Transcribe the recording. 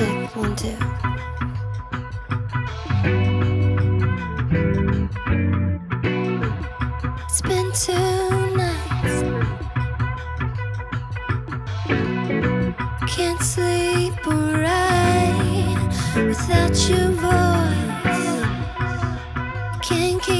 Check, 1, 2. It's been 2 nights. Can't sleep or without your voice. Can't keep